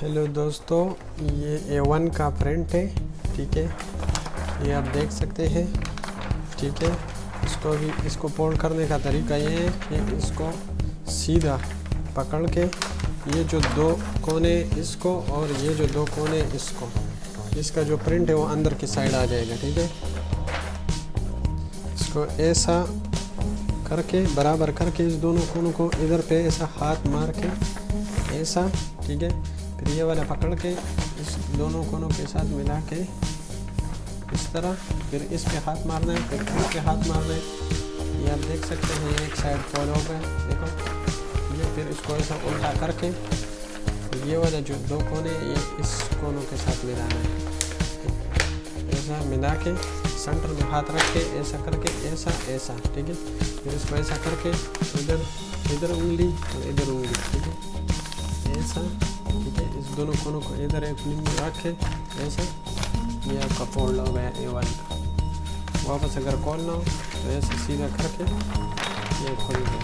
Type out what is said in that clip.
Hello दोस्तों, ये A1 का प्रिंट है, ठीक है। ये आप देख सकते हैं, ठीक है। इसको फोल्ड करने का तरीका ये है कि इसको सीधा पकड़ के ये जो दो कोने इसको और ये जो दो कोने इसको, इसका जो प्रिंट है वो अंदर की साइड आ जाएगा, ठीक है। इसको ऐसा करके बराबर करके इस दोनों कोनों को इधर पे ऐसा हाथ मार के ऐसा, ठीक है। फिर ये वाला पकड़ के इस दोनों कोनों के साथ मिला के इस तरह, फिर इस पे हाथ मारना है, फिर इस पे हाथ मारना है। ये आप देख सकते हैं एक साइड फोल्ड हो गया, देखो ये। फिर इसको ऐसा उल्टा करके ये वाला जो दो कोने ये इस कोनों के साथ मिलाना है, ऐसा मिला के सेंटर में हाथ रख के ऐसा करके ऐसा ऐसा, ठीक है। फिर इसको ऐसा करके इधर इधर उंगली और इधर उंगली, ठीक है, ऐसा, ठीक है। इस दोनों कोनों को इधर एक प्लेन में रख के ऐसा, ये आपका फोल्ड हो गया A1 का। वापस अगर खोलना हो तो ऐसे सीधा करके ये खोल दो।